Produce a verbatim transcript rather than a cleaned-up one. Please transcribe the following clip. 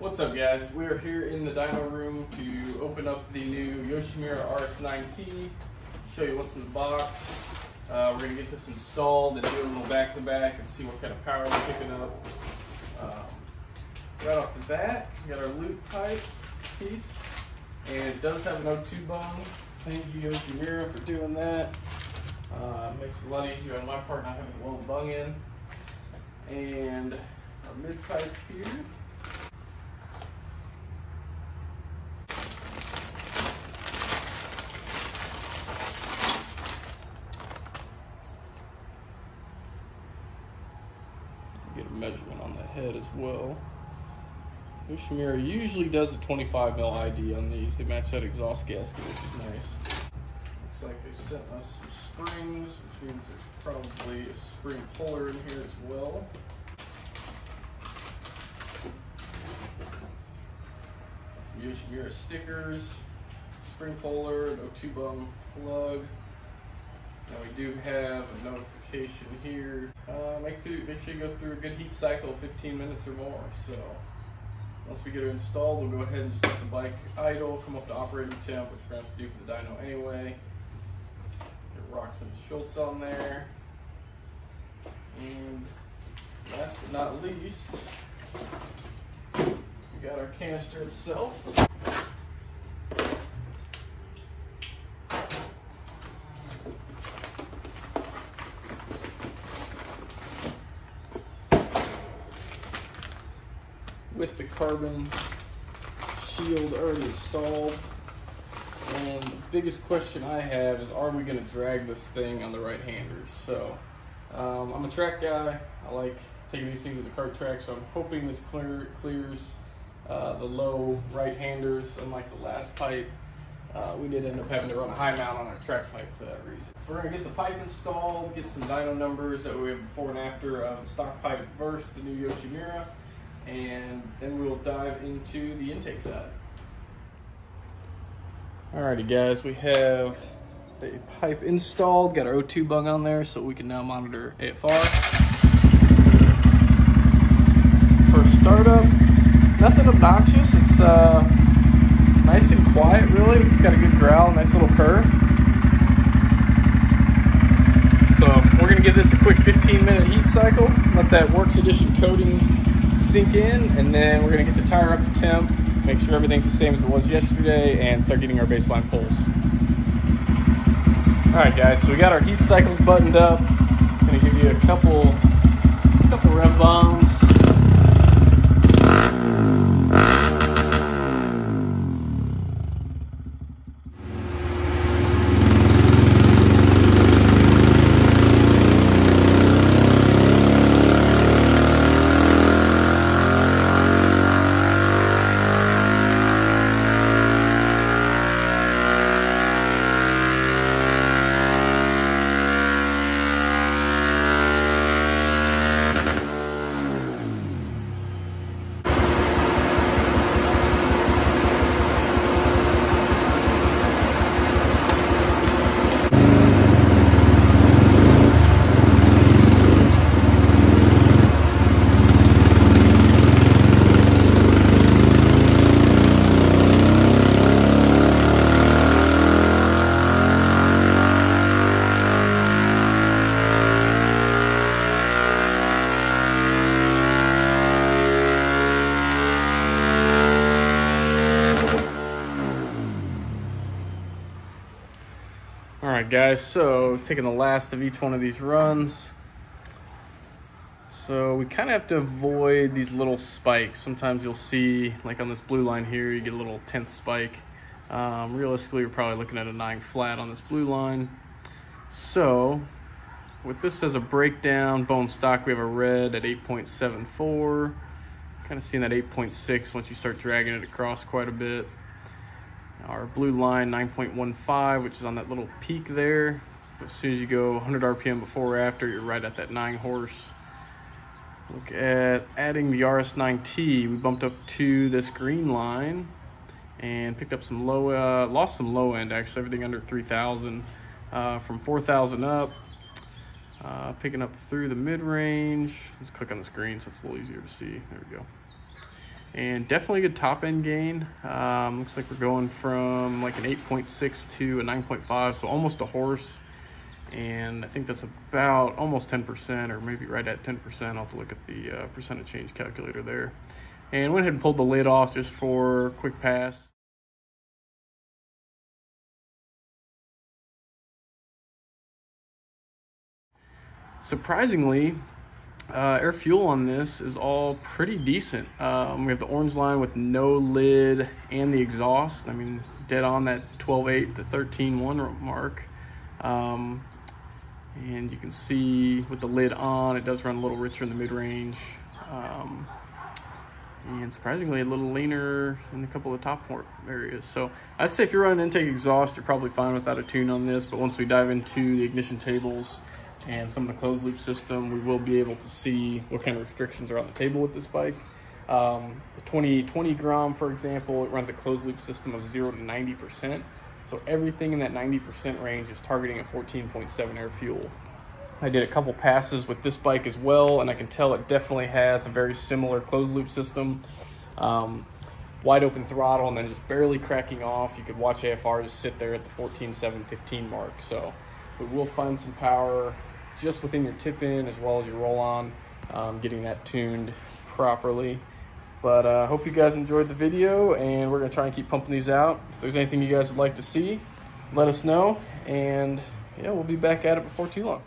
What's up, guys? We are here in the dyno room to open up the new Yoshimura R S nine T, show you what's in the box. Uh, we're going to get this installed and do a little back-to-back -back and see what kind of power we're picking up. Um, right off the bat, we got our loop pipe piece, and it does have an O two bung. Thank you, Yoshimura, for doing that. Uh, makes it a lot easier on my part not having a little bung in. And our mid-pipe here. Get a measurement on the head as well. Yoshimura usually does a twenty-five mil I D on these. They match that exhaust gasket, which is nice. Looks like they sent us some springs, which means there's probably a spring puller in here as well. Got some Yoshimura stickers, spring puller, an O two bung plug. Now we do have a notification here. Uh, make, through, make sure you go through a good heat cycle, fifteen minutes or more. So once we get it installed, we'll go ahead and just let the bike idle, come up to operating temp, which we're going to have to do for the dyno anyway. Get rocks and Schultz on there. And last but not least, we got our canister itself. With the carbon shield already installed. And the biggest question I have is, are we gonna drag this thing on the right-handers? So, um, I'm a track guy. I like taking these things in the kart track, so I'm hoping this clear, clears uh, the low right-handers, unlike the last pipe. Uh, we did end up having to run a high mount on our track pipe for that reason. So we're gonna get the pipe installed, get some dyno numbers that we have before and after uh, the stock pipe versus the new Yoshimura, and then we'll dive into the intake side. Alrighty, guys, we have the pipe installed, got our O two bung on there, so we can now monitor A F R. First startup, nothing obnoxious, it's uh, nice and quiet really, it's got a good growl, nice little purr. So we're gonna give this a quick fifteen minute heat cycle, let that Works Edition coating sink in, and then we're going to get the tire up to temp, make sure everything's the same as it was yesterday, and start getting our baseline pulls. Alright, guys, so we got our heat cycles buttoned up. I'm going to give you a couple, a couple rev bombs. Alright, guys, so taking the last of each one of these runs. So we kind of have to avoid these little spikes. Sometimes you'll see, like on this blue line here, you get a little tenth spike. Um, realistically, you're probably looking at a nine flat on this blue line. So with this as a breakdown, bone stock, we have a red at eight point seven four. Kind of seeing that eight point six once you start dragging it across quite a bit. Our blue line nine point one five, which is on that little peak there. As soon as you go one hundred R P M before or after, you're right at that nine horse. Look at adding the R S nine T. We bumped up to this green line and picked up some low, uh, lost some low end actually, everything under three thousand. Uh, from four thousand up, uh, picking up through the mid range. Let's click on the screen so it's a little easier to see. There we go. and definitely good top end gain. Um, looks like we're going from like an eight point six to a nine point five, so almost a horse. And I think that's about almost ten percent, or maybe right at ten percent. I'll have to look at the uh, percent of change calculator there. And went ahead and pulled the lid off just for a quick pass. Surprisingly, uh, air fuel on this is all pretty decent. Um, we have the orange line with no lid and the exhaust. I mean, dead on that twelve eight to thirteen one mark. Um, and you can see with the lid on, it does run a little richer in the mid-range. Um, and surprisingly, a little leaner in a couple of top port areas. So I'd say if you're running intake exhaust, you're probably fine without a tune on this. But once we dive into the ignition tables and some of the closed loop system, we will be able to see what kind of restrictions are on the table with this bike. Um, the twenty twenty Grom, for example, it runs a closed loop system of zero to ninety percent. So everything in that ninety percent range is targeting a fourteen point seven air fuel. I did a couple passes with this bike as well, and I can tell it definitely has a very similar closed loop system. Um, wide open throttle and then just barely cracking off. You could watch A F R just sit there at the fourteen seven fifteen mark. So we will find some power just within your tip in as well as your roll on, um, getting that tuned properly. But I uh, hope you guys enjoyed the video, and we're gonna try and keep pumping these out. If there's anything you guys would like to see, let us know, and yeah, we'll be back at it before too long.